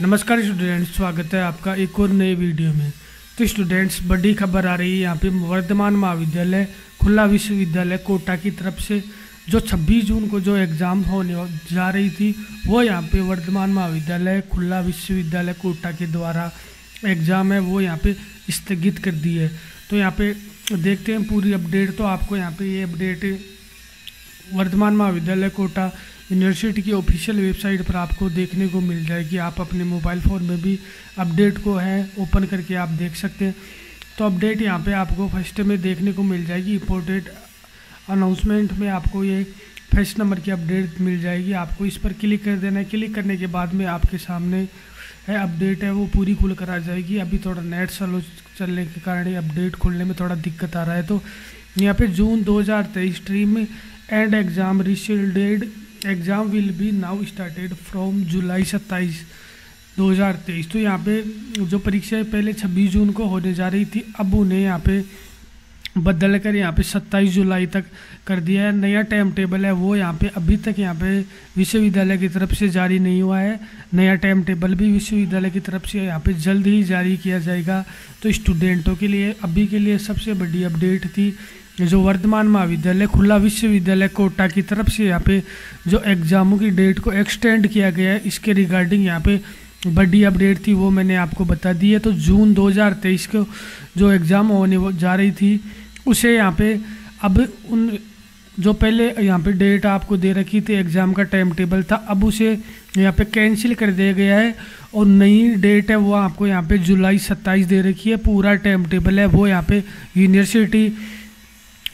नमस्कार स्टूडेंट्स, स्वागत है आपका एक और नए वीडियो में। तो स्टूडेंट्स, बड़ी खबर आ रही है यहाँ पे वर्धमान महाविद्यालय खुला विश्वविद्यालय कोटा की तरफ से जो 26 जून को जो एग्ज़ाम होने जा रही थी वो यहाँ पे वर्धमान महाविद्यालय खुला विश्वविद्यालय कोटा के द्वारा एग्ज़ाम है वो यहाँ पे स्थगित कर दी है। तो यहाँ पे देखते हैं पूरी अपडेट। तो आपको यहाँ पे ये अपडेट वर्धमान महाविद्यालय कोटा यूनिवर्सिटी की ऑफिशियल वेबसाइट पर आपको देखने को मिल जाएगी। आप अपने मोबाइल फ़ोन में भी अपडेट को है ओपन करके आप देख सकते हैं। तो अपडेट यहाँ पे आपको फर्स्ट में देखने को मिल जाएगी। इंपोर्टेंट अनाउंसमेंट में आपको ये फर्स्ट नंबर की अपडेट मिल जाएगी। आपको इस पर क्लिक कर देना है। क्लिक करने के बाद में आपके सामने है अपडेट है वो पूरी खुल कर आ जाएगी। अभी थोड़ा नेट स्लो चलने के कारण अपडेट खुलने में थोड़ा दिक्कत आ रहा है। तो यहाँ पर जून 2023 स्ट्रीम में and exam rescheduled exam will be now started from July 27, 2023। तो यहाँ पे जो परीक्षाएँ पहले 26 जून को होने जा रही थी अब उन्हें यहाँ पे बदल कर यहाँ पे 27 जुलाई तक कर दिया है। नया टाइम टेबल है वो यहाँ पे अभी तक यहाँ पे विश्वविद्यालय की तरफ से जारी नहीं हुआ है। नया टाइम टेबल भी विश्वविद्यालय की तरफ से यहाँ पे जल्द ही जारी किया जाएगा। तो स्टूडेंटों के लिए अभी के लिए सबसे बड़ी अपडेट थी जो वर्धमान महाविद्यालय खुला विश्वविद्यालय कोटा की तरफ से यहाँ पे जो एग्ज़ामों की डेट को एक्सटेंड किया गया है इसके रिगार्डिंग यहाँ पे बड़ी अपडेट थी वो मैंने आपको बता दी है। तो जून 2023 को जो एग्ज़ाम होने जा रही थी उसे यहाँ पे अब उन जो पहले यहाँ पे डेट आपको दे रखी थी एग्ज़ाम का टाइम टेबल था अब उसे यहाँ पे कैंसिल कर दिया गया है और नई डेट है वो आपको यहाँ पे जुलाई 27 दे रखी है। पूरा टाइम टेबल है वो यहाँ पे यूनिवर्सिटी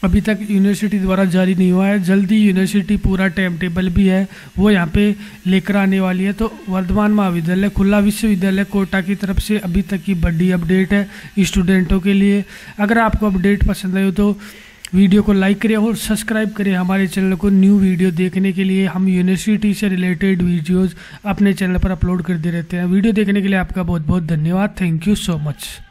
अभी तक यूनिवर्सिटी द्वारा जारी नहीं हुआ है। जल्दी यूनिवर्सिटी पूरा टाइम टेबल भी है वो यहाँ पे लेकर आने वाली है। तो वर्धमान महाविद्यालय खुला विश्वविद्यालय कोटा की तरफ से अभी तक की बड़ी अपडेट है स्टूडेंटों के लिए। अगर आपको अपडेट पसंद आए तो वीडियो को लाइक करें और सब्सक्राइब करें हमारे चैनल को। न्यू वीडियो देखने के लिए हम यूनिवर्सिटी से रिलेटेड वीडियोज़ अपने चैनल पर अपलोड करते रहते हैं। वीडियो देखने के लिए आपका बहुत बहुत धन्यवाद। Thank you so much.